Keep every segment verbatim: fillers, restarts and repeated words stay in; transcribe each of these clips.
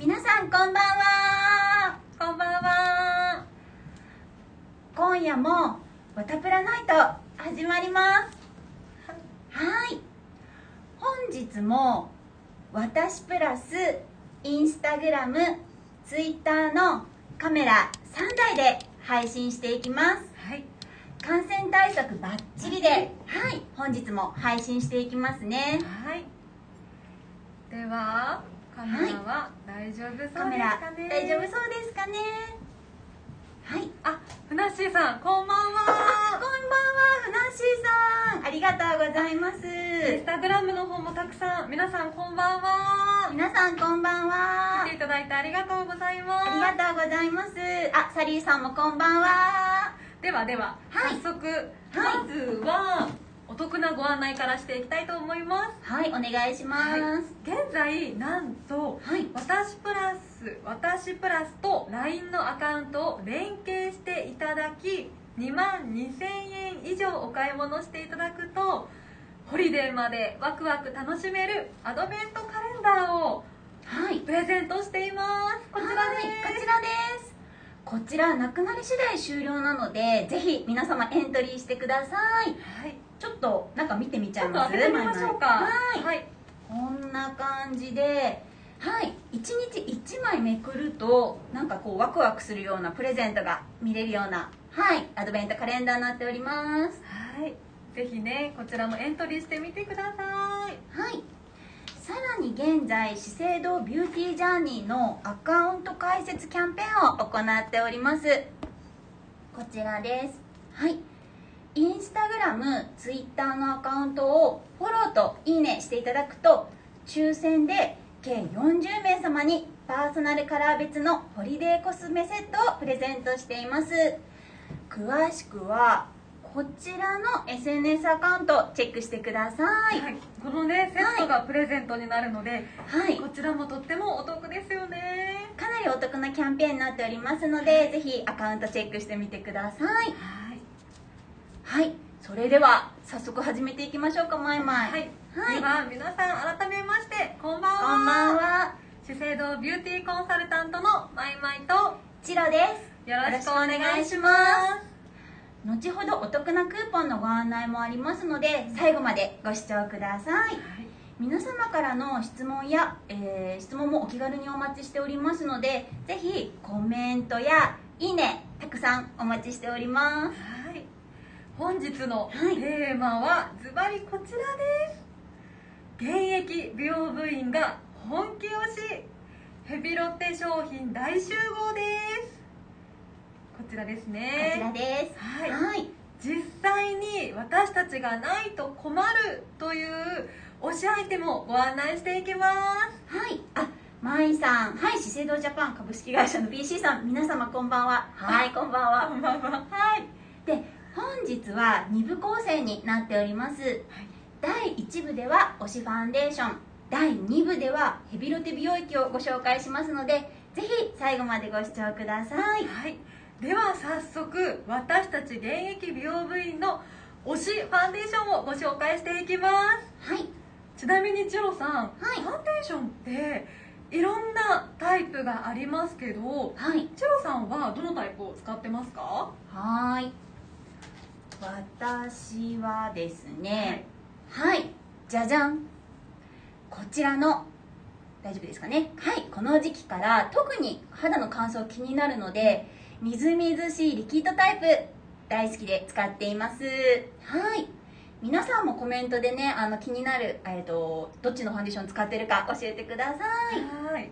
皆さんこんばんは。こんばんは。今夜もわたぷらナイト始まります。はい、本日も私プラスインスタグラム、ツイッターのカメラさんだいで配信していきます。はい、感染対策バッチリで、はい、はい、本日も配信していきますね。はい、ではカメラは大丈夫そうですかね。カメラ大丈夫そうですかね。はい、あ、ふなっしーさんこんばんは。こんばんは、ふなっしーさん、ありがとうございます。インスタグラムの方もたくさん、皆さんこんばんは。皆さんこんばんは。来ていただいてありがとうございます。ありがとうございます。あ、サリーさんもこんばんは。ではでは、はい、早速、はい、まずはお得なご案内からしていきたいと思います。はい、お願いします。はい、現在なんと、はい、私プラス私プラスと ライン のアカウントを連携していただき、にまんにせんえん以上お買い物していただくとホリデーまでワクワク楽しめるアドベントカレンダーを、はい、プレゼントしています。こちらです。こちらです。こちらなくなり次第終了なので、ぜひ皆様エントリーしてください。はい。ちょっとなんか見てみちゃいます。ちょっと開けてみましょうか。はい、はい、こんな感じで、はい、いちにちいちまいめくるとなんかこうワクワクするようなプレゼントが見れるような、はい、アドベントカレンダーになっております。はい、ぜひねこちらもエントリーしてみてください。はい。さらに現在資生堂ビューティージャーニーのアカウント開設キャンペーンを行っております。こちらです。はい。インスタグラム、ツイッターのアカウントをフォローといいねしていただくと、抽選で計よんじゅうめいさまにパーソナルカラー別のホリデーコスメセットをプレゼントしています。詳しくはこちらの エスエヌエス アカウントをチェックしてください。はい、このねセットがプレゼントになるので、はい、こちらもとってもお得ですよね。かなりお得なキャンペーンになっておりますので、はい、ぜひアカウントチェックしてみてください。はい、それでは早速始めていきましょうか。まいまい、はい、はい、では皆さん改めましてこんばんは。こんばんは。資生堂ビューティーコンサルタントのまいまいとちろです。よろしくお願いします。後ほどお得なクーポンのご案内もありますので、最後までご視聴ください。はい、皆様からの質問や、えー、質問もお気軽にお待ちしておりますので、ぜひコメントやいいねたくさんお待ちしております。本日のテーマはズバリこちらです。現役美容部員が本気推し、ヘビロテ商品大集合です。こちらですね。こちらです。はい。はい、実際に私たちがないと困るという推しアイテムをご案内していきます。はい。あ、まいさん、はい、資生堂ジャパン株式会社の ビーシー さん、皆様こんばんは。はい、こんばんは。こんばんは。はい。で。本日はにぶこうせいになっております。はい、だいいちぶでは推しファンデーション、だいにぶではヘビロテ美容液をご紹介しますので、ぜひ最後までご視聴ください。はい、では早速私たち現役美容部員の推しファンデーションをご紹介していきます。はい、ちなみにちろさん、はい、ファンデーションっていろんなタイプがありますけど、はい、ちろさんはどのタイプを使ってますか？はい、私はですね、はい、はい、じゃじゃん、こちらの、大丈夫ですかね、はい、この時期から特に肌の乾燥気になるので、みずみずしいリキッドタイプ大好きで使っています。はい、皆さんもコメントでね、あの気になる、えーと、どっちのファンデーション使ってるか教えてください。はい、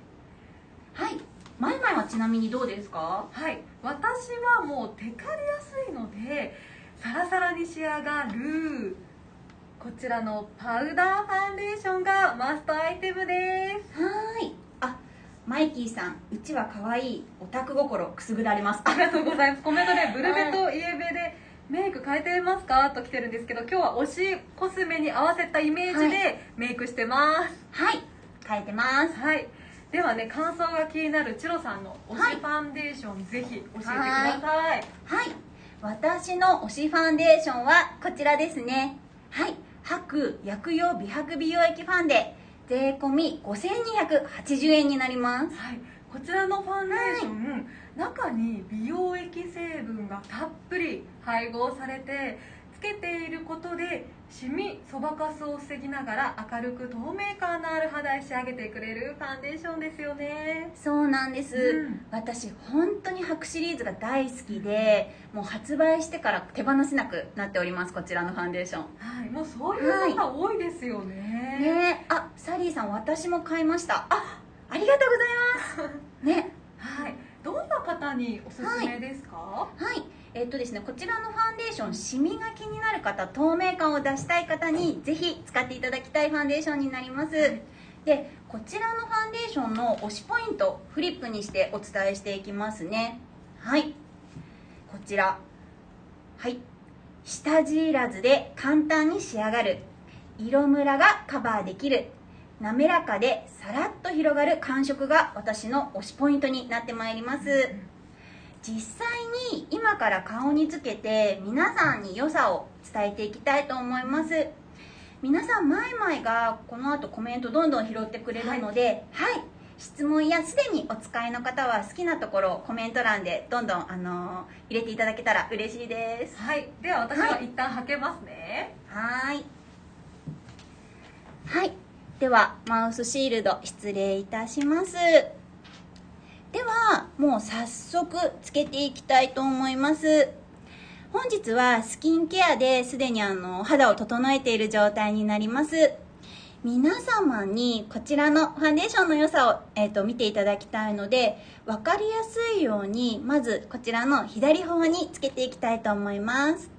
はい、まいまいはちなみにどうですか？はい、私はもうテカりやすいのでサラサラに仕上がるこちらのパウダーファンデーションがマストアイテムです。はーい、あ、マイキーさん、うちは可愛いオタク心くすぐられます。ありがとうございます。コメントでブルベとイエベでメイク変えてますかと来てるんですけど、今日は推しコスメに合わせたイメージでメイクしてます。はい、変えてます。はい、ではね、感想が気になるチロさんの推しファンデーション、はい、ぜひ教えてください。はい、私の推しファンデーションはこちらですね。はい、エイチエーケー 薬用美白美容液ファンデ税込ごせんにひゃくはちじゅうえんになります。はい、こちらのファンデーション、はい、中に美容液成分がたっぷり配合されて、つけていることでシミ、そばかすを防ぎながら明るく透明感のある肌に仕上げてくれるファンデーションですよね。そうなんです、うん、私本当にハクシリーズが大好きで、もう発売してから手放せなくなっております、こちらのファンデーション。はい、もうそういう方多いですよね、はい、ね。あ、サリーさん、私も買いました。あ、ありがとうございますね。はい、どんな方におすすめですか？はい、はい、えっとですね、こちらのファンデーション、シミが気になる方、透明感を出したい方にぜひ使っていただきたいファンデーションになります、はい、で、こちらのファンデーションの推しポイント、フリップにしてお伝えしていきますね。はい、こちら、はい、下地いらずで簡単に仕上がる、色ムラがカバーできる、滑らかでさらっと広がる感触が私の推しポイントになってまいります。実際に今から顔につけて皆さんに良さを伝えていきたいと思います。皆さん、まいまいがこの後コメントどんどん拾ってくれるので、はい、はい、質問やすでにお使いの方は好きなところをコメント欄でどんどん、あのー、入れていただけたら嬉しいです。はい、では私は一旦はけますね。はい、はい、ではマウスシールド失礼いたします。ではもう早速つけていきたいと思います。本日はスキンケアですでにあの肌を整えている状態になります。皆様にこちらのファンデーションの良さを、えー、と見ていただきたいので、分かりやすいようにまずこちらの左方につけていきたいと思います。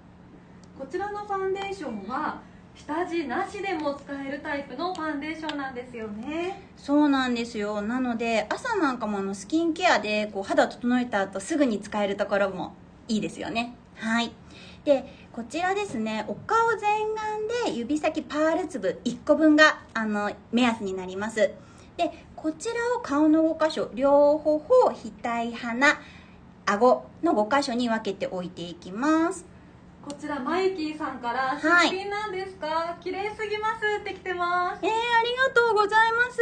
こちらのファンデーションは下地なしでも使えるタイプのファンデーションなんですよね。そうなんですよ。なので朝なんかもあのスキンケアでこう肌を整えた後すぐに使えるところもいいですよね。はい、でこちらですね、お顔全顔で指先パール粒いっこぶんがあの目安になります。でこちらを顔のごかしょ、両頬、額、鼻、顎のごかしょに分けて置いていきます。こちらマイキーさんから「出品なんですか、綺麗すぎます」って来てます。えー、ありがとうございます、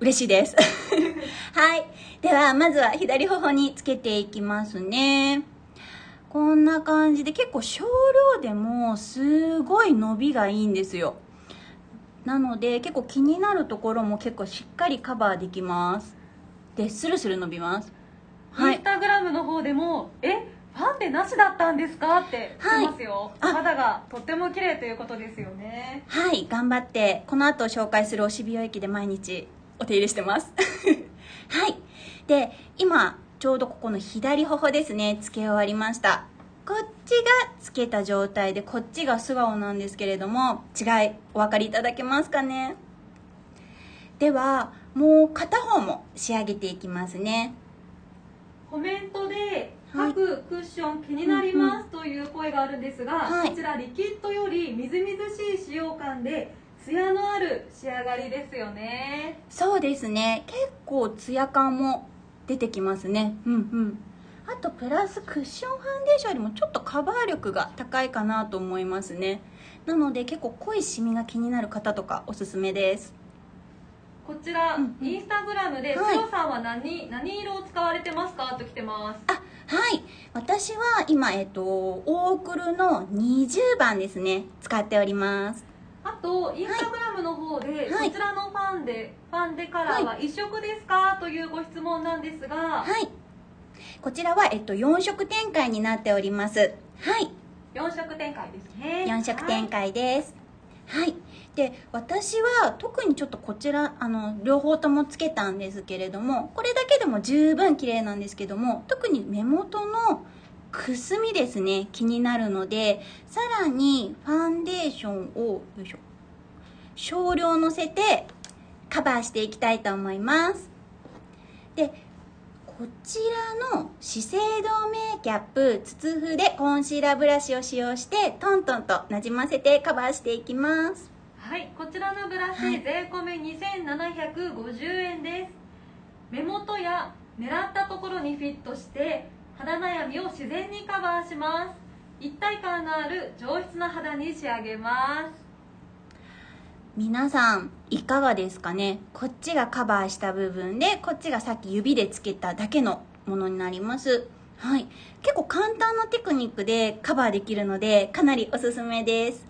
嬉しいですはい、ではまずは左頬につけていきますね。こんな感じで結構少量でもすごい伸びがいいんですよ。なので結構気になるところも結構しっかりカバーできます。でスルスル伸びます。インスタグラムの方でも「えっファンデなしだったんですか?」って言ってますよ、はい、肌がとっても綺麗ということですよね。はい、頑張ってこの後紹介する推し美容液で毎日お手入れしてますはい、で今ちょうどここの左頬ですね、つけ終わりました。こっちがつけた状態でこっちが素顔なんですけれども、違いお分かりいただけますかね。ではもう片方も仕上げていきますね。コメントで各クッション気になりますという声があるんですが、はい、こちらリキッドよりみずみずしい使用感でツヤのある仕上がりですよね。そうですね、結構ツヤ感も出てきますね。うんうん、あとプラスクッションファンデーションよりもちょっとカバー力が高いかなと思いますね。なので結構濃いシミが気になる方とかおすすめです。こちら、うんうん、インスタグラムで「シロさんは 何,、はい、何色を使われてますか?」と来てます。あ、はい、私は今、えっと、オークルのにじゅうばんですね、使っております。あとインスタグラムの方で、はい、こちらのファンデファンデカラーは一色ですか、はい、というご質問なんですが、はい、こちらは、えっと、よんしょく展開になっております。はい、よんしょく展開ですね。よんしょく展開です、はい、はい、で私は特にちょっとこちらあの両方ともつけたんですけれども、これだけでも十分綺麗なんですけども、特に目元のくすみですね、気になるので、さらにファンデーションをよいしょ少量のせてカバーしていきたいと思います。でこちらの資生堂メイキャップツツフでコンシーラーブラシを使用してトントンとなじませてカバーしていきます。はい、こちらのブラシ、はい、税込にせんななひゃくごじゅうえんです。目元や狙ったところにフィットして肌悩みを自然にカバーします。一体感のある上質な肌に仕上げます。皆さんいかがですかね。こっちがカバーした部分で、こっちがさっき指でつけただけのものになります。はい、結構簡単なテクニックでカバーできるので、かなりおすすめです。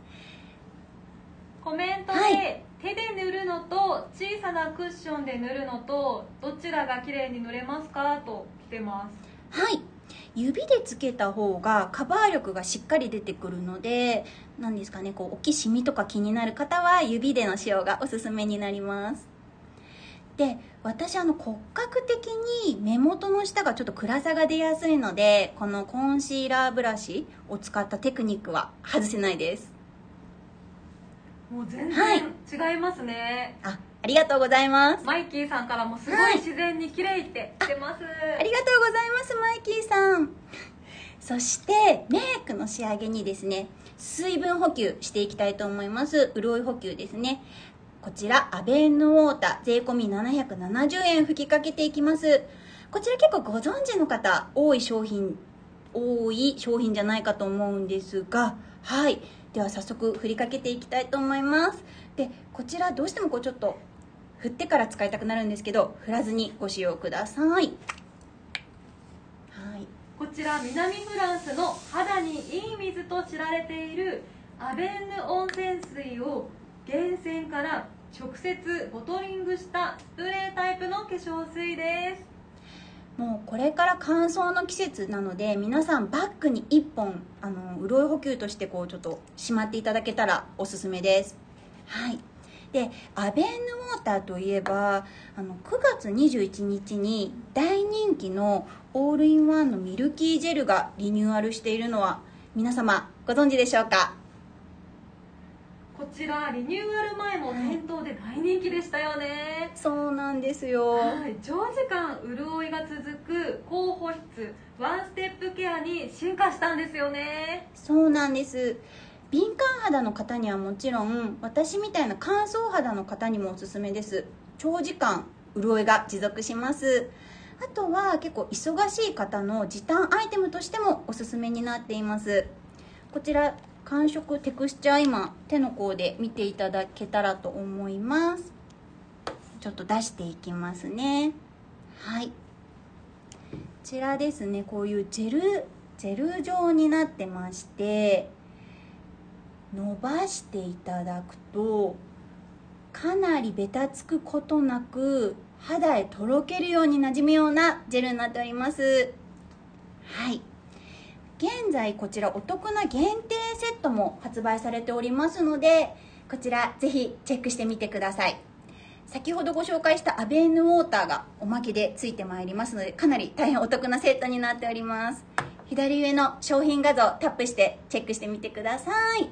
コメントで、はい、手で塗るのと小さなクッションで塗るのとどちらが綺麗に塗れますかと来てます。はい、指でつけた方がカバー力がしっかり出てくるので、何ですかね、こう大きいシミとか気になる方は指での使用がおすすめになります。で、私あの骨格的に目元の下がちょっと暗さが出やすいので、このコンシーラーブラシを使ったテクニックは外せないです。もう全然違いますね、はい、あ、ありがとうございます。マイキーさんからもすごい自然に綺麗って来てます、はい、あ, ありがとうございますマイキーさん。そしてメイクの仕上げにですね、水分補給していきたいと思います。潤い補給ですね。こちらアベンヌウォーター税込ななひゃくななじゅうえん吹きかけていきます。こちら結構ご存知の方多い商品多い商品じゃないかと思うんですが、はい、では早速振りかけていきたいと思います。で、こちらどうしてもこうちょっと振ってから使いたくなるんですけど、振らずにご使用ください。はい、こちら南フランスの肌にいい水と知られているアベンヌ温泉水を源泉から直接ボトリングしたスプレータイプの化粧水です。もうこれから乾燥の季節なので、皆さんバッグにいっぽんあの潤い補給としてこうちょっとしまっていただけたらおすすめです。はい、でアベンヌウォーターといえば、あのくがつにじゅういちにちに大人気のオールインワンのミルキージェルがリニューアルしているのは皆様ご存知でしょうか。こちらリニューアル前も店頭で大人気でしたよね、はい、そうなんですよ、はい、長時間潤いが続く高保湿ワンステップケアに進化したんですよね。そうなんです。敏感肌の方にはもちろん、私みたいな乾燥肌の方にもおすすめです。長時間潤いが持続します。あとは結構忙しい方の時短アイテムとしてもおすすめになっています。こちら感触テクスチャー、今手の甲で見ていただけたらと思います。ちょっと出していきますね。はい、こちらですね、こういうジェルジェル状になってまして、伸ばしていただくとかなりベタつくことなく肌へとろけるようになじむようなジェルになっております。はい、現在こちらお得な限定セットも発売されておりますので、こちらぜひチェックしてみてください。先ほどご紹介したアベンヌウォーターがおまけでついてまいりますので、かなり大変お得なセットになっております。左上の商品画像をタップしてチェックしてみてください。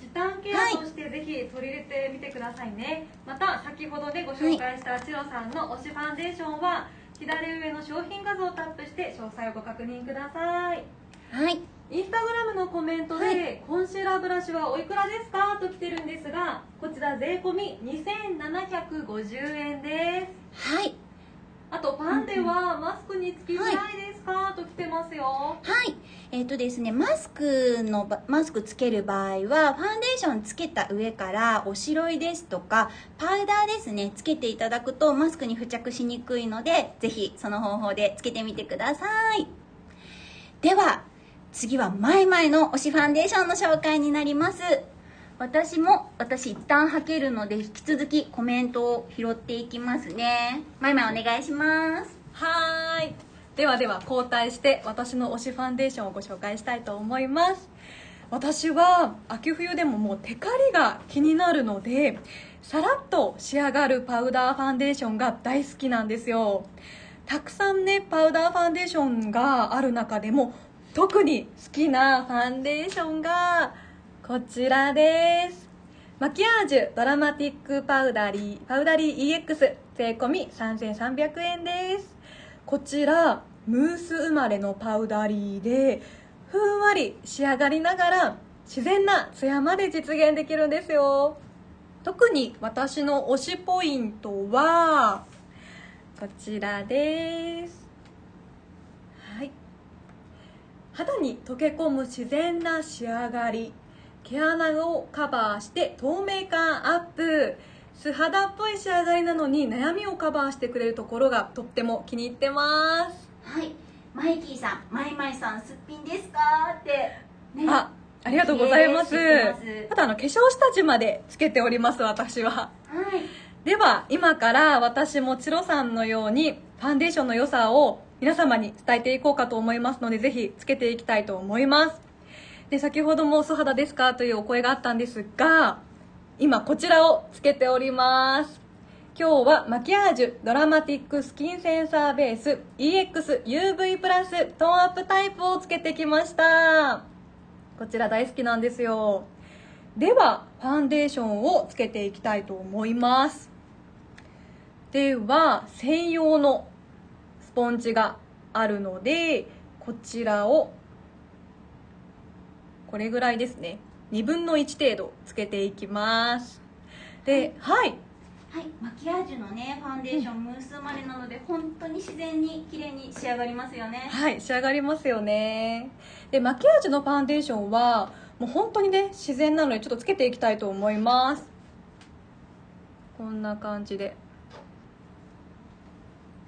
時短ケアとしてぜひ取り入れてみてくださいね、はい、また先ほどでご紹介したチロさんの推しファンデーションは左上の商品画像をタップして詳細をご確認ください。はい、インスタグラムのコメントで、はい、コンシーラーブラシはおいくらですかと来てるんですが、こちら税込にせんななひゃくごじゅうえんです。はい、あとパンではマスクにつきづらいですか、はい、と来てますよ。はい、えっとですね、マスクのマスクつける場合はファンデーションつけた上からおしろいですとかパウダーですねつけていただくとマスクに付着しにくいので、ぜひその方法でつけてみてください。では次はまいまいの推しファンデーションの紹介になります。私も私一旦はけるので、引き続きコメントを拾っていきますね。まいまいお願いします。はーい、ではでは交代して私の推しファンデーションをご紹介したいと思います。私は秋冬でももうテカリが気になるので、さらっと仕上がるパウダーファンデーションが大好きなんですよ。たくさんねパウダーファンデーションがある中でも特に好きなファンデーションがこちらです。マキアージュドラマティックパウダリー、パウダリー イーエックス 税込さんぜんさんびゃくえんです。こちらムース生まれのパウダリーで、ふんわり仕上がりながら自然なツヤまで実現できるんですよ。特に私の推しポイントはこちらです。はい、肌に溶け込む自然な仕上がり。毛穴をカバーして透明感アップ、素肌っぽい仕上がりなのに悩みをカバーしてくれるところがとっても気に入ってます。はい、マイキーさん、マイマイさんすっぴんですかって、ね、あ、ありがとうございます。またあの化粧下地までつけております、私は。はい、では今から私もチロさんのようにファンデーションの良さを皆様に伝えていこうかと思いますので、ぜひつけていきたいと思います。で、先ほども素肌ですかというお声があったんですが、今こちらをつけております。今日はマキアージュドラマティックスキンセンサーベース イーエックスユーブイ プラストーンアップタイプをつけてきました。こちら大好きなんですよ。ではファンデーションをつけていきたいと思います。では専用のスポンジがあるので、こちらをこれぐらいですね、にぶんのいち程度つけていきます。で、はい、はい、マキアージュのねファンデーション、うん、ムース生まれなので本当に自然に綺麗に仕上がりますよね。はい、仕上がりますよね。でマキアージュのファンデーションはもう本当にね自然なので、ちょっとつけていきたいと思います。こんな感じで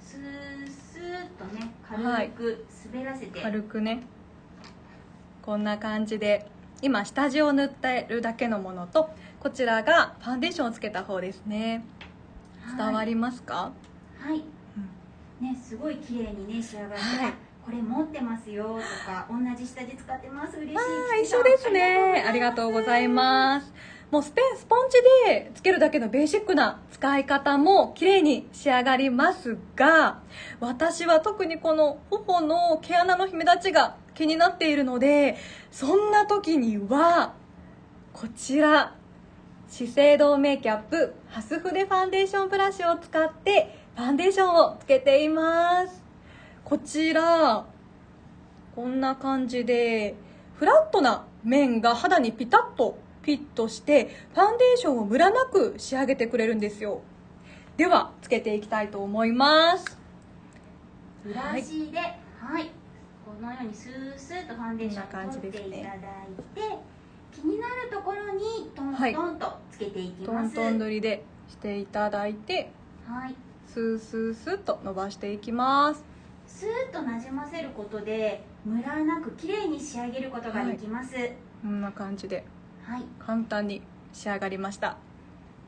スースーっとね軽く滑らせて、はい、軽くねこんな感じで、今下地を塗ってるだけのものと、こちらがファンデーションをつけた方ですね。伝わりますか？はい、うん、ね、すごい綺麗にね仕上がって、はい、これ持ってますよとか、同じ下地使ってます嬉しい。一緒ですね、ありがとうございます。もうスペンスポンジでつけるだけのベーシックな使い方も綺麗に仕上がりますが、私は特にこの頬の毛穴の姫立ちが気になっているので、そんな時にはこちら資生堂メイキャップハス筆ファンデーションブラシを使ってファンデーションをつけています。こちらこんな感じでフラットな面が肌にピタッとフィットしてファンデーションをムラなく仕上げてくれるんですよ。ではつけていきたいと思います。ブラシで、はい、はいこのようにスースーとファンデーションを取っていただいて、ね、気になるところにトントンとつけていきます、はい、トントン塗りでしていただいて、はい、スースースーと伸ばしていきます。スーッとなじませることでムラなく綺麗に仕上げることができます、はい、こんな感じで、はい、簡単に仕上がりました。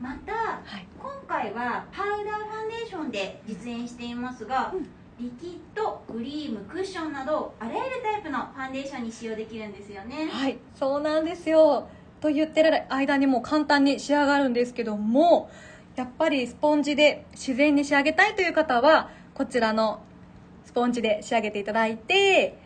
また、はい、今回はパウダーファンデーションで実演していますが、うん、リキッド、クリーム、クッションなどあらゆるタイプのファンデーションに使用できるんですよね。はい、そうなんですよ。と言ってる間にもう簡単に仕上がるんですけども、やっぱりスポンジで自然に仕上げたいという方はこちらのスポンジで仕上げていただいて、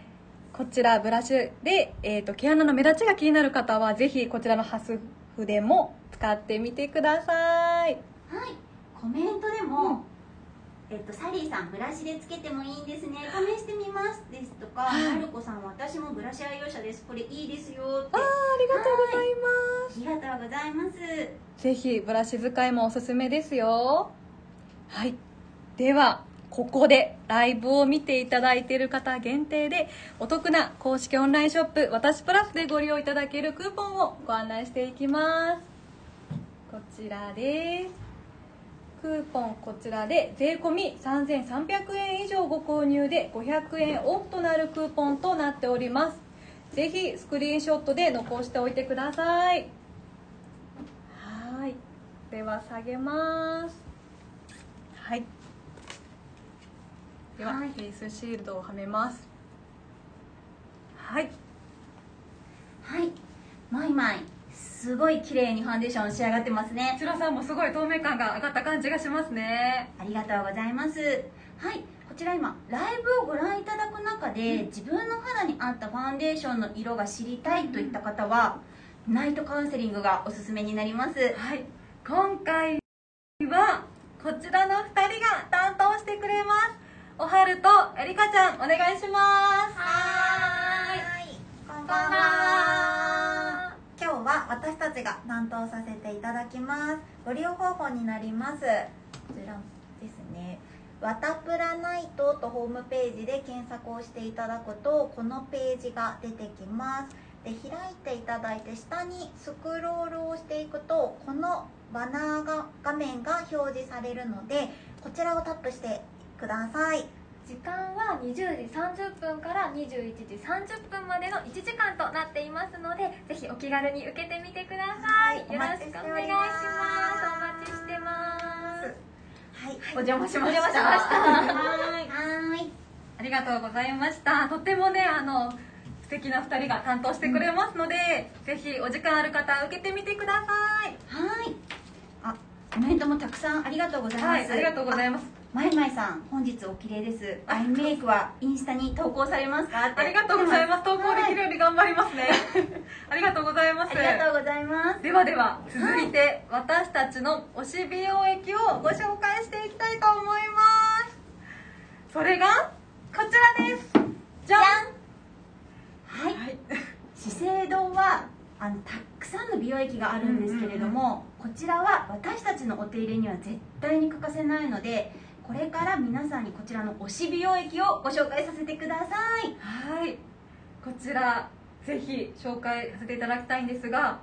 こちらブラシで、えーと、毛穴の目立ちが気になる方はぜひこちらのハス筆も使ってみてください。はい、コメントでも、うん、えっと、サリーさんブラシでつけてもいいんですね、試してみますですとか、まるこさん私もブラシ愛用者です、これいいですよって、ああ、ありがとうございます。ありがとうございます。ぜひブラシ使いもおすすめですよ。はい、ではここでライブを見ていただいている方限定でお得な公式オンラインショップ私プラスでご利用いただけるクーポンをご案内していきます。こちらです。クーポンこちらで税込さんぜんさんびゃくえん以上ご購入でごひゃくえんオフとなるクーポンとなっております。ぜひスクリーンショットで残しておいてください。はい、では下げます。はい、ではフェイスシールドをはめます。はい、はい、マイマイすごい綺麗にファンデーション仕上がってますね。チロさんもすごい透明感が上がった感じがしますね。ありがとうございます。はい、こちら今ライブをご覧いただく中で、うん、自分の肌に合ったファンデーションの色が知りたいといった方は、うん、ナイトカウンセリングがおすすめになります。はい、今回はこちらのふたりが担当してくれます。おはるとえりかちゃんお願いします。はーい、こんばんは。今日は私たちが担当させていただきます。ご利用方法になります。こちらですね、ワタプラナイトとホームページで検索をしていただくとこのページが出てきます。で開いていただいて、下にスクロールをしていくとこのバナーが画面が表示されるので、こちらをタップしてください。時間はにじゅうじさんじゅっぷんからにじゅういちじさんじゅっぷんまでのいちじかんとなっていますので、ぜひお気軽に受けてみてください。よろしくお願いします。お待ちしてます。はい、お邪魔しました。はい、ありがとうございました。とってもね、あの素敵なふたりが担当してくれますので、うん、ぜひお時間ある方受けてみてください。はい。あ、コメントもたくさんありがとうございます。はい、ありがとうございます。まいまいさん、本日お綺麗です。アイメイクはインスタに投稿されますか？ありがとうございます。投稿できるように頑張りますね。ありがとうございます。ありがとうございます。ではでは、続いて私たちの推し美容液をご紹介していきたいと思います。それがこちらです。じゃん。はい。資生堂はあのたくさんの美容液があるんですけれども、こちらは私たちのお手入れには絶対に欠かせないので。これから皆さんにこちらの推し美容液をご紹介させてください。はい、こちらぜひ紹介させていただきたいんですが、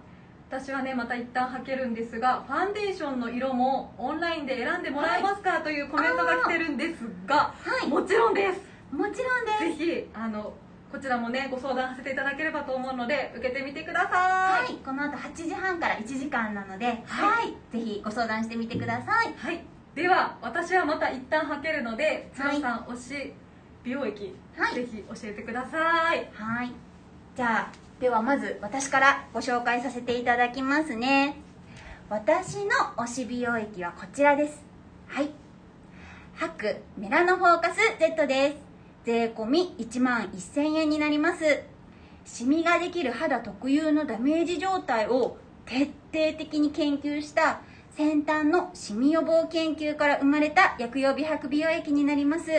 私はねまた一旦はけるんですが、ファンデーションの色もオンラインで選んでもらえますか、はい、というコメントが来てるんですが、はい、もちろんです。もちろんです。ぜひあのこちらもねご相談させていただければと思うので受けてみてください。はい、この後はちじはんからいちじかんなので、はい、はい、ぜひご相談してみてください。はい。では私はまた一旦はけるので、つよさん推し美容液、はい、ぜひ教えてください。はい、じゃあではまず私からご紹介させていただきますね。私の推し美容液はこちらです。はい、エイチエーケーメラノフォーカス ゼット です。税込いちまんせんえんになります。シミができる肌特有のダメージ状態を徹底的に研究した先端のシミ予防研究から生まれた薬用美白美容液になります。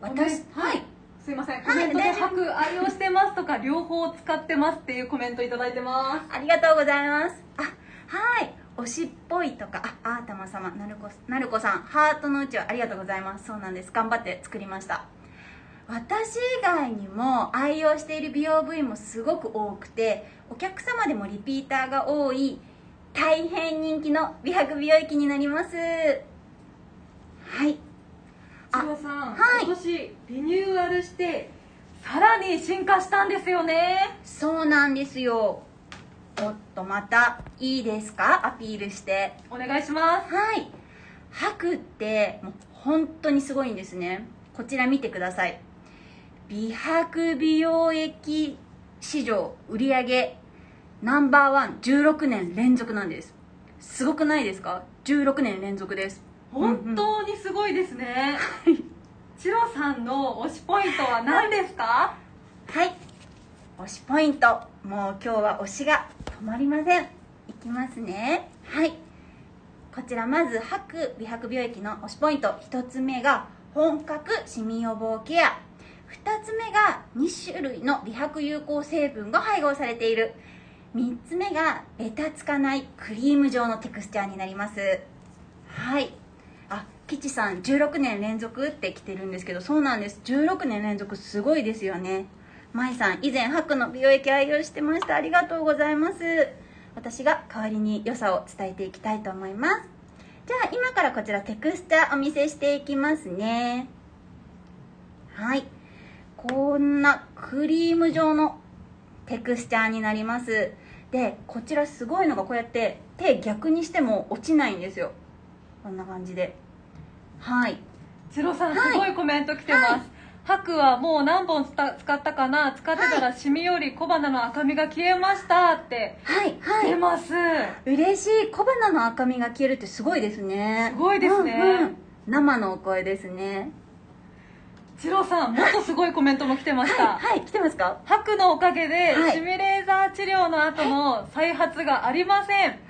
私、はい、すいません、コメントでエイチエーケー愛用してますとか両方使ってますっていうコメントいただいてます。ありがとうございます。あ、はい、推しっぽいとか、あ、あーたま様、なるこ、なるこさん、ハートのうちはありがとうございます。そうなんです、頑張って作りました。私以外にも愛用している美容部位もすごく多くて、お客様でもリピーターが多い大変人気の美白美容液になります。はい。千葉さん、はい、今年リニューアルしてさらに進化したんですよね。そうなんですよ。おっとまたいいですか？アピールして。お願いします。はい。エイチエーケーってもう本当にすごいんですね。こちら見てください。美白美容液市場売り上げナンバーワンじゅうろくねん連続なんです。すごくないですか？じゅうろくねん連続です。本当にすごいですね。はい、チロさんの推しポイントは何ですか？はい、推しポイント、もう今日は推しが止まりません。いきますね。はい、こちらまずエイチエーケー美白美容液の推しポイント、ひとつめが本格シミ予防ケア、ふたつめがにしゅるいの美白有効成分が配合されている、みっつめがベタつかないクリーム状のテクスチャーになります。はい、あ、吉さんじゅうろくねん連続って来てるんですけど、そうなんです、じゅうろくねん連続すごいですよね。まいさん、以前エイチエーケーの美容液愛用してました。ありがとうございます。私が代わりに良さを伝えていきたいと思います。じゃあ今からこちらテクスチャーお見せしていきますね。はい、こんなクリーム状のテクスチャーになります。で、こちらすごいのがこうやって手逆にしても落ちないんですよ。こんな感じで。はい、チロさん、はい、すごいコメント来てます。はい、エイチエーケーはもう何本使ったかな、使ってたらシミより小鼻の赤みが消えましたって来てます。はいはい、嬉しい。小鼻の赤みが消えるってすごいですね。すごいですね。うんうん、生のお声ですね。チロさん、もっとすごいコメントも来てました。はい、はい、来てますか？エイチエーケーのおかげで、はい、シミレーザー治療の後の再発がありません。エイチ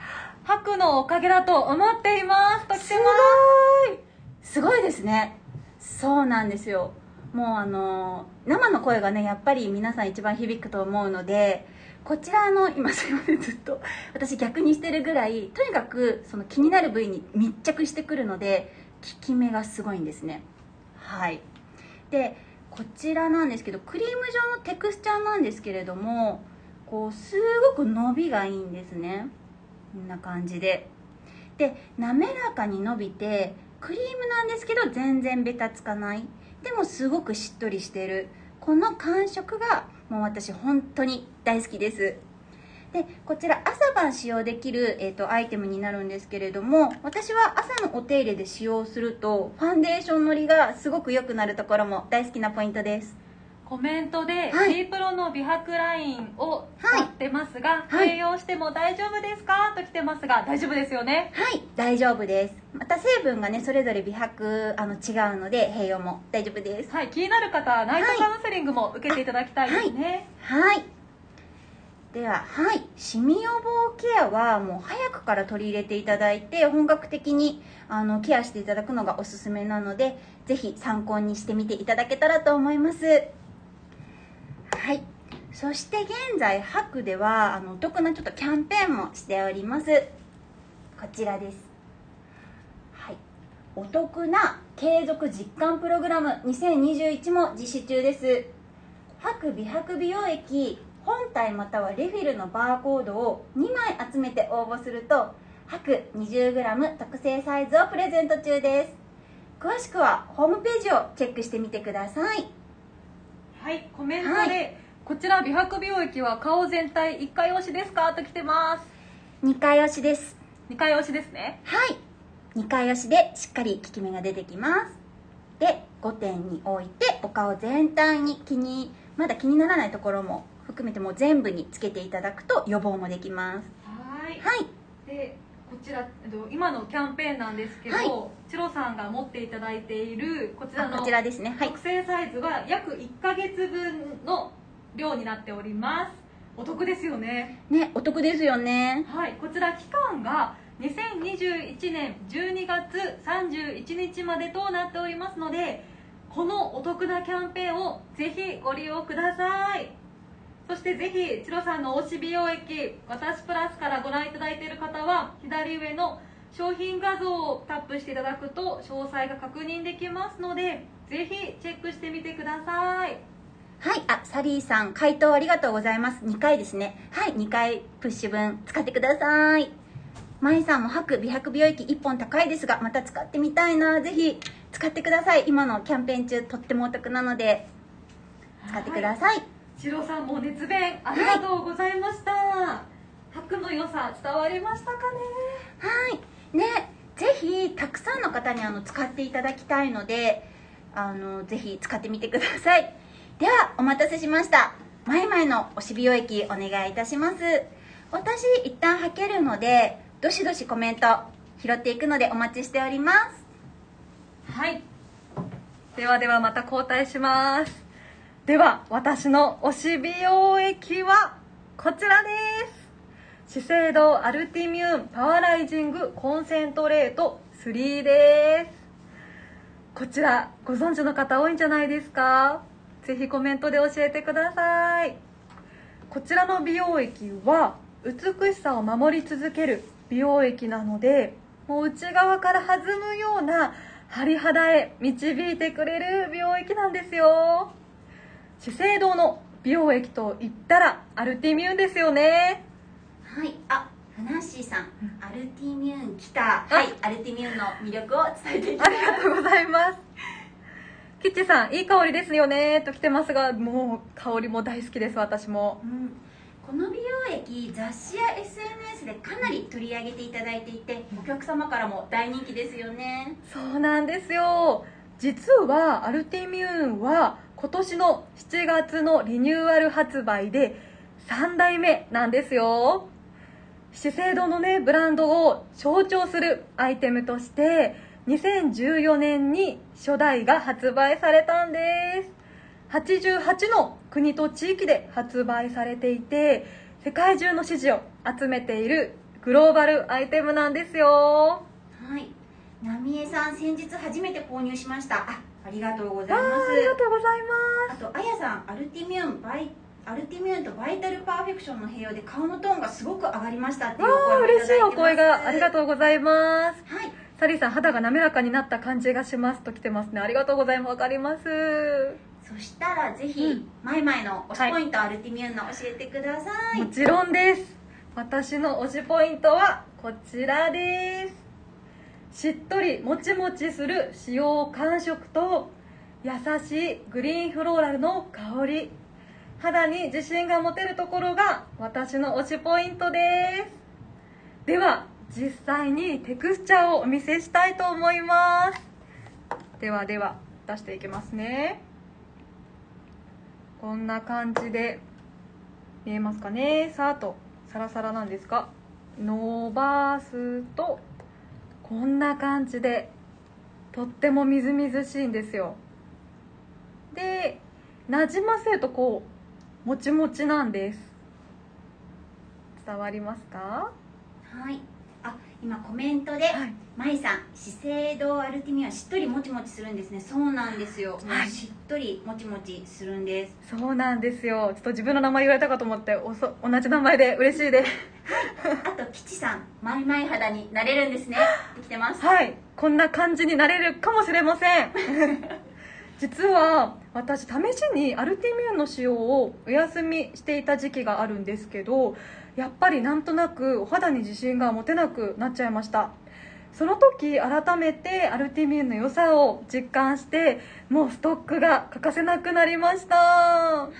エーケーのおかげだと思っています。と来てます。すごい。すごいですね。そうなんですよ。もうあのー、生の声がね、やっぱり皆さん一番響くと思うので、こちらの、今すいません、ずっと私逆にしてるぐらい、とにかくその気になる部位に密着してくるので、効き目がすごいんですね。はい。でこちらなんですけど、クリーム状のテクスチャーなんですけれども、こうすごく伸びがいいんですね。こんな感じでで滑らかに伸びて、クリームなんですけど全然ベタつかない、でもすごくしっとりしてる、この感触がもう私本当に大好きです。でこちら朝晩使用できる、えーと、アイテムになるんですけれども、私は朝のお手入れで使用するとファンデーションのりがすごく良くなるところも大好きなポイントです。コメントで T プロの美白ラインを使ってますが、はい、併用しても大丈夫ですかと来てますが、大丈夫ですよね。はい、大丈夫です。また成分がねそれぞれ美白あの違うので併用も大丈夫です。はい、気になる方ナイトカウンセリングも受けていただきたいですね。はい、はいはい、では、はい、シミ予防ケアはもう早くから取り入れていただいて、本格的にあのケアしていただくのがおすすめなので、ぜひ参考にしてみていただけたらと思います。はい、そして現在エイチエーケーユーではあのお得なちょっとキャンペーンもしております。こちらです、はい、お得な継続実感プログラムにせんにじゅういちも実施中です。エイチエーケーユー美白美容液本体またはレフィルのバーコードをにまい集めて応募すると エイチエーケーユーにじゅうグラム 特製サイズをプレゼント中です。詳しくはホームページをチェックしてみてください。はい、コメントで、はい、こちら美白美容液は顔全体いっかい押しですかと来てます。にかい押しです。にかい押しですね。はい、にかい押しでしっかり効き目が出てきます。でごてんに置いてお顔全体に気にまだ気にならないところも含めてもう全部につけていただくと予防もできます。はい、はい、でこちら今のキャンペーンなんですけど、はい、チロさんが持っていただいているこちらのこちらですね、はい、特製サイズが約いっかげつぶんの量になっております。お得ですよね。ね、お得ですよね。はい、こちら期間がにせんにじゅういちねんじゅうにがつさんじゅういちにちまでとなっておりますので、このお得なキャンペーンをぜひご利用ください。そしてぜひチロさんの推し美容液私プラスからご覧いただいている方は、左上の商品画像をタップしていただくと詳細が確認できますので、ぜひチェックしてみてください。はい、あ、サリーさん回答ありがとうございます。にかいですね。はい、にかいプッシュ分使ってください。まいさんもエイチエーケーユー美白美容液いっぽん高いですが、また使ってみたいな、ぜひ使ってください。今のキャンペーン中とってもお得なので使ってください、はい。チロさんも熱弁ありがとうございました。はい、エイチエーケーユーの良さ伝わりましたかね。はいね、ぜひたくさんの方にあの使っていただきたいので、あのぜひ使ってみてください。ではお待たせしました、まいまいの推し美容液お願いいたします。私一旦はけるので、どしどしコメント拾っていくのでお待ちしております。はい、ではではまた交代します。では私の推し美容液はこちらです。資生堂アルティミューンパワーライジングコンセントレートスリーです。こちらご存知の方多いんじゃないですか？ぜひコメントで教えてください。こちらの美容液は美しさを守り続ける美容液なので、もう内側から弾むようなハリ肌へ導いてくれる美容液なんですよ。資生堂の美容液といったらアルティミューンですよね。はい、あ、ふなっしーさん、アルティミューン来た。はい、アルティミューンの魅力を伝えていきます。ありがとうございます。キッチさんいい香りですよねと来てますが、もう香りも大好きです、私も、うん、この美容液雑誌や エスエヌエス でかなり取り上げていただいていて、お客様からも大人気ですよね。そうなんですよ。実はアルティミューンは今年のしちがつのリニューアル発売でさんだいめなんですよ。資生堂のねブランドを象徴するアイテムとしてにせんじゅうよねんに初代が発売されたんです。はちじゅうはちの国と地域で発売されていて、世界中の支持を集めているグローバルアイテムなんですよ。はい、浪江さん先日初めて購入しました。あ、ありがとうございます。ありがとうございます。あとあやさん、アルティミューンバイアルティミューンとバイタルパーフェクションの併用で顔のトーンがすごく上がりましたっていうお声もいただいてます。嬉しいお声がありがとうございます、はい、サリーさん肌が滑らかになった感じがしますと来てますね。ありがとうございます。わかります。そしたらぜひマイマイの推しポイント、はい、アルティミューンの教えてください。もちろんです。私の推しポイントはこちらです。しっとりもちもちする塩感触と優しいグリーンフローラルの香り、肌に自信が持てるところが私の推しポイントです。では実際にテクスチャーをお見せしたいと思います。ではでは出していきますね。こんな感じで見えますかね。さーっとサラサラなんですが伸ばすとこんな感じでとってもみずみずしいんですよ。でなじませるとこうもちもちなんです。伝わりますか？はい。あ、今コメントで、はい、まいさん資生堂アルティミューンしっとりもちもちするんですね。そうなんですよ、はい、しっとりもちもちするんです。そうなんですよ。ちょっと自分の名前言われたかと思っておそ同じ名前で嬉しいですあと吉さんまいまい肌になれるんですね。できてます。はい、こんな感じになれるかもしれません実は私試しにアルティミューンの使用をお休みしていた時期があるんですけど、やっぱりなんとなくお肌に自信が持てなくなっちゃいました。その時改めてアルティミューンの良さを実感して、もうストックが欠かせなくなりました。は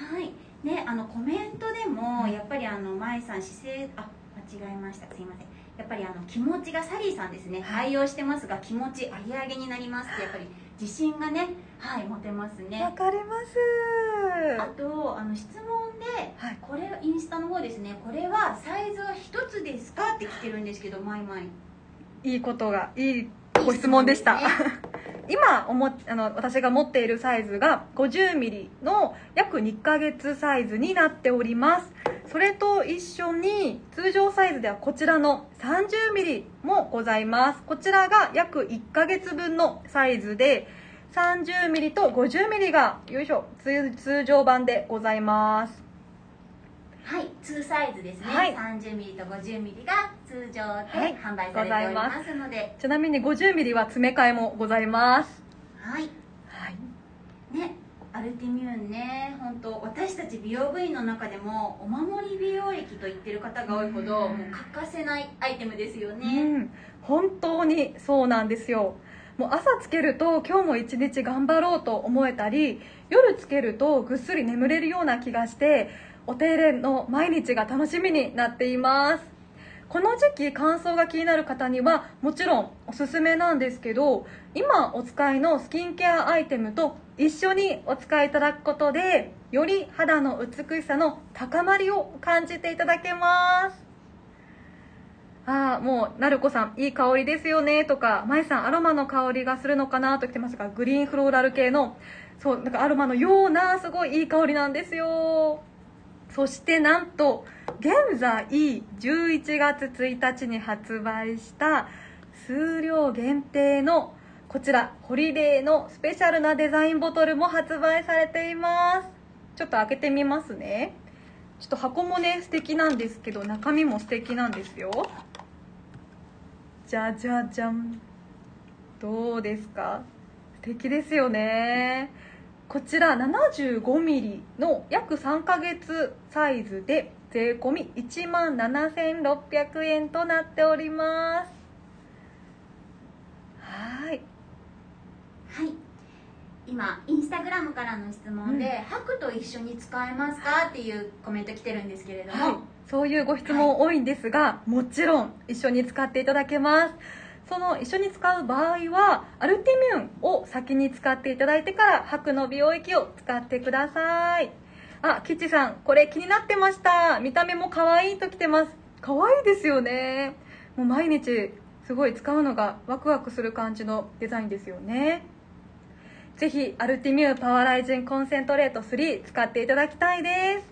いね、あのコメントでもやっぱりあのまいさん姿勢あ間違えましたすいませんやっぱりあの気持ちがサリーさんですね、はい、愛用してますが気持ちアゲアゲになりますってやっぱり自信がね、はい、持てますね。わかります。あとあの質問で、はい、これインスタの方ですね、これはサイズは一つですかって来てるんですけど、まいまいいいことがいいご質問でした。いい質問ですね今おもあの私が持っているサイズが ごじゅうミリ の約にかげつサイズになっております。それと一緒に通常サイズではこちらの さんじゅうミリ もございます。こちらが約いっかげつぶんのサイズで さんじゅうミリ と ごじゅうミリ がよいしょ通常版でございます。はい、にサイズですね、はい、さんじゅうミリ と ごじゅうミリ が通常で販売されておりますので、はい、ちなみに ごじゅうミリ は詰め替えもございます。はい、はい、ねアルティミューンね、本当私たち美容部員の中でもお守り美容液と言ってる方が多いほど、うん、もう欠かせないアイテムですよね、うん、本当にそうなんですよ。もう朝つけると今日も一日頑張ろうと思えたり、夜つけるとぐっすり眠れるような気がして、お手入れの毎日が楽しみになっています。この時期乾燥が気になる方にはもちろんおすすめなんですけど、今お使いのスキンケアアイテムと一緒にお使いいただくことで、より肌の美しさの高まりを感じていただけます。ああ、もうなるこさんいい香りですよねとか、まいさんアロマの香りがするのかなと来てますが、グリーンフローラル系のそうなんかアロマのようなすごいいい香りなんですよ。そしてなんと現在じゅういちがつついたちに発売した数量限定のこちらホリデーのスペシャルなデザインボトルも発売されています。ちょっと開けてみますね。ちょっと箱もね素敵なんですけど、中身も素敵なんですよ。じゃじゃじゃん。どうですか？素敵ですよね。こちら ななじゅうごミリ の約さんかげつサイズで税込いちまんななせんろっぴゃくえんとなっております。はい。はい。今インスタグラムからの質問で、ハク、うん、と一緒に使えますかっていうコメント来てるんですけれども、はい、そういうご質問多いんですが、はい、もちろん一緒に使っていただけます。その一緒に使う場合はアルティミューンを先に使っていただいてからハクの美容液を使ってください。あ、キチさんこれ気になってました。見た目も可愛いときてます。可愛いですよね。もう毎日すごい使うのがワクワクする感じのデザインですよね。ぜひアルティミューンパワーライジンコンセントレートスリー使っていただきたいで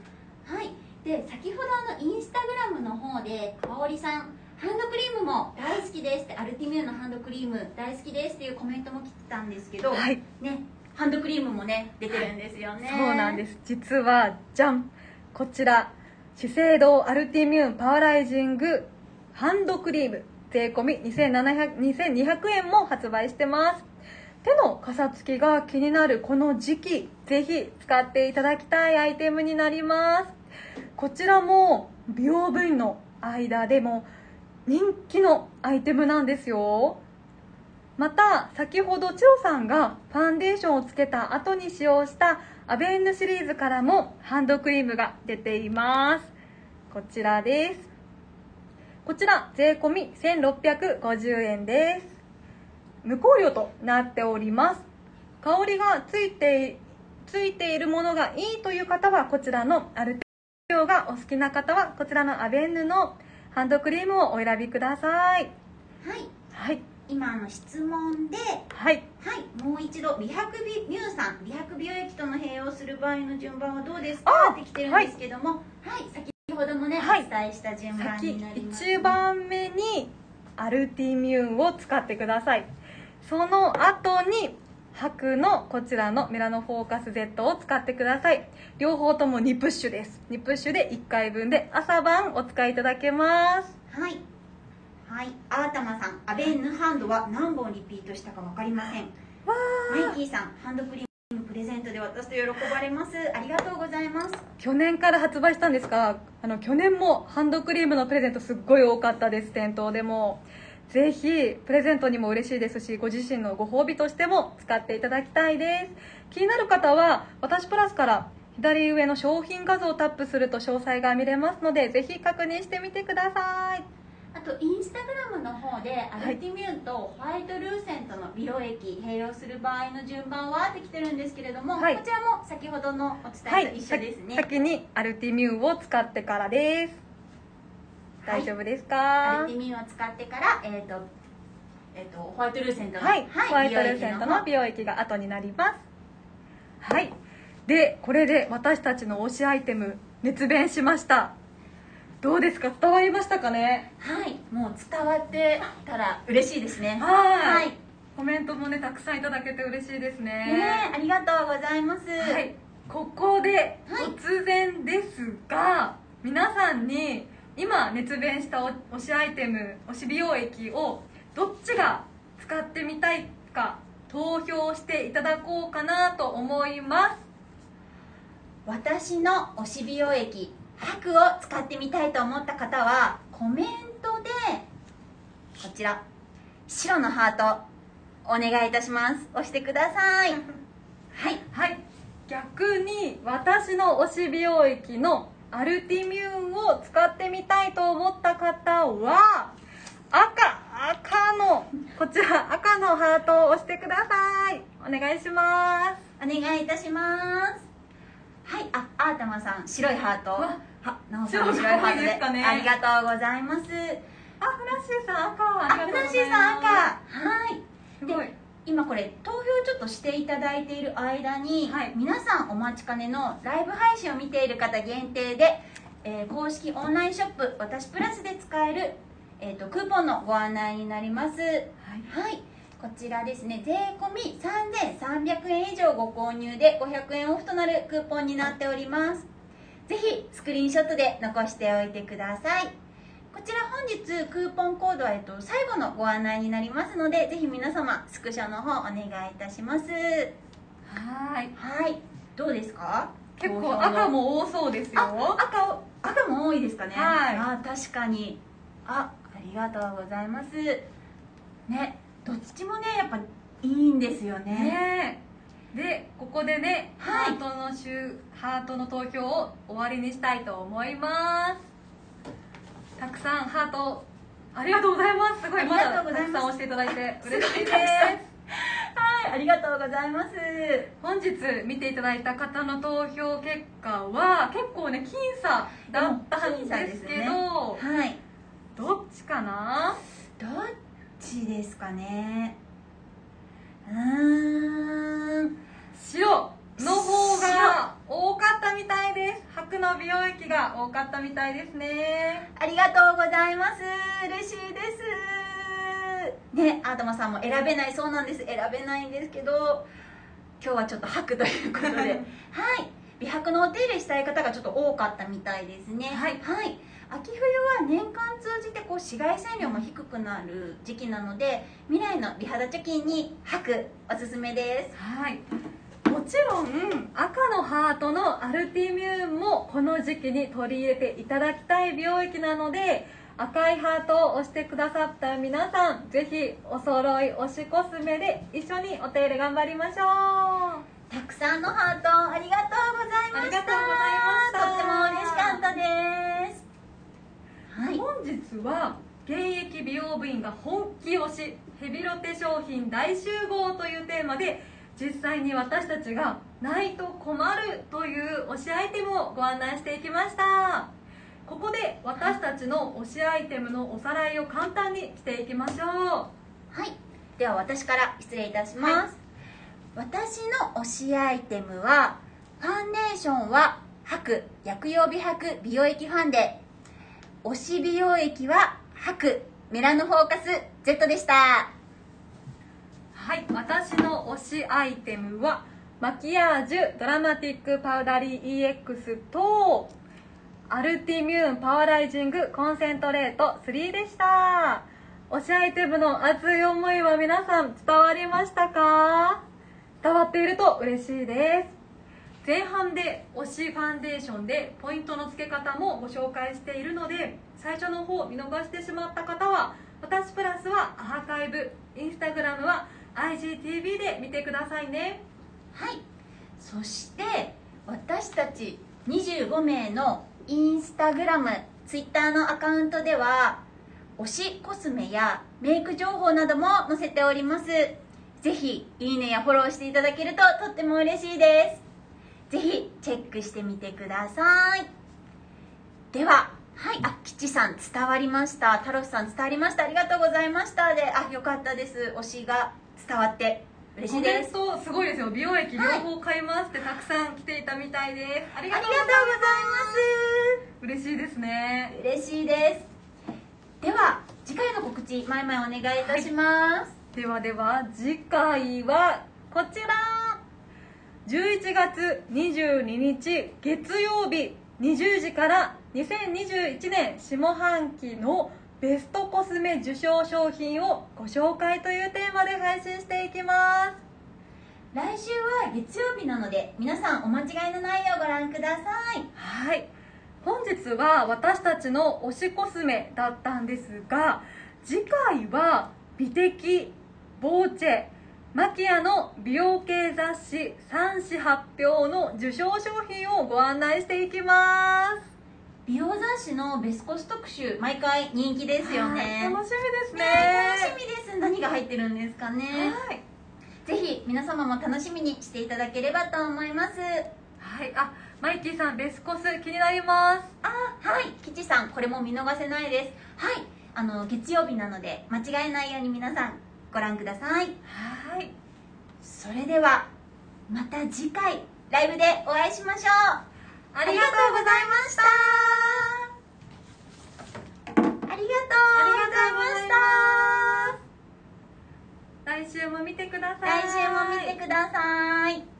す。はい、で先ほどあのインスタグラムの方でかおりさんハンドクリームも大好きですってアルティミューンのハンドクリーム大好きですっていうコメントも来てたんですけど、はい、ね、ハンドクリームもね出てるんですよね、はい、そうなんです。実はじゃん、こちら資生堂アルティミューンパワーライジングハンドクリーム税込にせんにひゃくえんも発売してます。手のかさつきが気になるこの時期、ぜひ使っていただきたいアイテムになります。こちらも美容部員の間でも人気のアイテムなんですよ。また先ほど千代さんがファンデーションをつけた後に使用したアベンヌシリーズからもハンドクリームが出ています。こちらです。こちら税込せんろっぴゃくごじゅうえんです。無香料となっております。香りがついてついているものがいいという方はこちらの、アルティオがお好きな方はこちらのアベンヌのハンドクリームをお選びください。はい。はい。今の質問で、はい、はい、もう一度美白美乳酸美白美容液との併用する場合の順番はどうですかってきてるんですけども、はい、はい、先ほどもね、はい、お伝えした順番になります、ね、いちばんめにアルティミューンを使ってください。その後にエイチエーケーユーのこちらのメラノフォーカス ゼット を使ってください。両方ともにプッシュです。にプッシュでいっかいぶんで朝晩お使いいただけます。はいはい、あーたまさん、アベンヌハンドは何本リピートしたか分かりません。わー、マイキーさん、ハンドクリームプレゼントで私と喜ばれます。ありがとうございます。去年から発売したんですが、あの去年もハンドクリームのプレゼントすっごい多かったです。店頭でもぜひプレゼントにも嬉しいですし、ご自身のご褒美としても使っていただきたいです。気になる方は私プラスから左上の商品画像をタップすると詳細が見れますので、ぜひ確認してみてください。あとインスタグラムの方でアルティミューンとホワイトルーセントの美容液併用する場合の順番はってきてるんですけれども、はい、こちらも先ほどのお伝えと一緒ですね、はい、先にアルティミューンを使ってからです。大丈夫ですか、はい、アルティミューンを使ってから、えーとえーと、ホワイトルーセントの、はいはい、ホワイトルーセントの美容液が後になります。はい、でこれで私たちの推しアイテム熱弁しました。どうですか、伝わりましたかね。はい、もう伝わってたら嬉しいですね。はい、はい、コメントもねたくさんいただけて嬉しいですね。ね、ありがとうございます。はい、ここで突然ですが、はい、皆さんに今熱弁した推しアイテム、推し美容液をどっちが使ってみたいか投票していただこうかなと思います。私の推し美容液エイチエーケーユーを使ってみたいと思った方はコメントでこちら白のハートお願いいたします。押してください。はい、はい、逆に私の推し美容液のアルティミューンを使ってみたいと思った方は赤赤のこちら赤のハートを押してください。お願いします。お願いいたします。はい、あ、あーたまさん白いハートは、なおさんも白いハートでありがとうございます。あ、フラッシーさん赤はありがとうございます。あ、フラッシーさん赤、はい。すごい。で、今これ投票ちょっとしていただいている間に、はい、皆さんお待ちかねのライブ配信を見ている方限定で、えー、公式オンラインショップ私プラスで使える、えーと、クーポンのご案内になります。はい。はいこちらですね、税込さんぜんさんびゃくえん以上ご購入でごひゃくえんオフとなるクーポンになっております。ぜひスクリーンショットで残しておいてください。こちら本日クーポンコードは、えっと、最後のご案内になりますので、ぜひ皆様スクショの方お願いいたします。はいはいどうですか。結構赤も多そうですよ。赤赤も多いですかね。はいあ確かにあありがとうございますね。どっちもねやっぱいいんですよね。ねでここでね、はい、ハートのシュハートの投票を終わりにしたいと思います。たくさんハートありがとうございます。すごいまだたくさん押していただいて嬉しいですはいありがとうございます。本日見ていただいた方の投票結果は結構ね僅差だったんですけど、ね、はいどっちかなどっちどっちですかね。うーん白の方が多かったみたいです。白の美容液が多かったみたいですね。ありがとうございます。嬉しいですね。あーたまさんも選べないそうなんです。選べないんですけど今日はちょっと白ということではい美白のお手入れしたい方がちょっと多かったみたいですね。はい、はい秋冬は年間通じてこう紫外線量も低くなる時期なので、未来の美肌貯金にエイチエイクおすすめです。はい。もちろん赤のハートのアルティミューンもこの時期に取り入れていただきたい領域なので、赤いハートを押してくださった皆さん、ぜひお揃い推しコスメで一緒にお手入れ頑張りましょう。たくさんのハートありがとうございました。ありがとうございました。とっても嬉しかったです。はい、本日は現役美容部員が本気推しヘビロテ商品大集合というテーマで、実際に私たちがないと困るという推しアイテムをご案内していきました。ここで私たちの推しアイテムのおさらいを簡単にしていきましょう。はい、では私から失礼いたします、はい、私の推しアイテムはファンデーションはエイチエイク薬用美白美容液ファンデ、推し美容液はエイチエイクメラノフォーカス ゼット でした。はい、私の推しアイテムはマキアージュドラマティックパウダリー イーエックス とアルティミューンパワーライジングコンセントレートスリーでした。推しアイテムの熱い思いは皆さん伝わりましたか？伝わっていると嬉しいです。前半で推しファンデーションでポイントの付け方もご紹介しているので、最初の方見逃してしまった方は私プラスはアーカイブ、インスタグラムは アイジーティーブイ で見てくださいね。はい、そして私たちにじゅうごめいのインスタグラム、ツイッターのアカウントでは推しコスメやメイク情報なども載せております。ぜひいいねやフォローしていただけるととっても嬉しいです。ぜひチェックしてみてください。では、はい、あ、吉さん伝わりました。太郎さん伝わりました。ありがとうございました。で、あ、よかったです。推しが伝わって嬉しいです。コメントすごいですよ。美容液両方買いますってたくさん来ていたみたいです。ありがとうございます。嬉しいですね。嬉しいです。では、次回の告知、前々お願いいたします。はい、ではでは、次回はこちら。じゅういちがつにじゅうににち月曜日にじゅうじからにせんにじゅういちねん下半期のベストコスメ受賞商品をご紹介というテーマで配信していきます。来週は月曜日なので皆さんお間違いのないようご覧ください。はい、本日は私たちの推しコスメだったんですが、次回は美的、ボーチェ、マキアの美容系雑誌さんし発表の受賞商品をご案内していきます。美容雑誌のベスコス特集、毎回人気ですよね。楽しみですね。楽しみです。何が入ってるんですかね。はい、ぜひ皆様も楽しみにしていただければと思います。はい、あ、マイキーさんベスコス気になります。あ、はい、吉さんこれも見逃せないです。はい、あの月曜日なので間違えないように皆さんご覧ください。はい、それではまた次回ライブでお会いしましょう。ありがとうございました。ありがとうございました。来週も見てください。来週も見てください。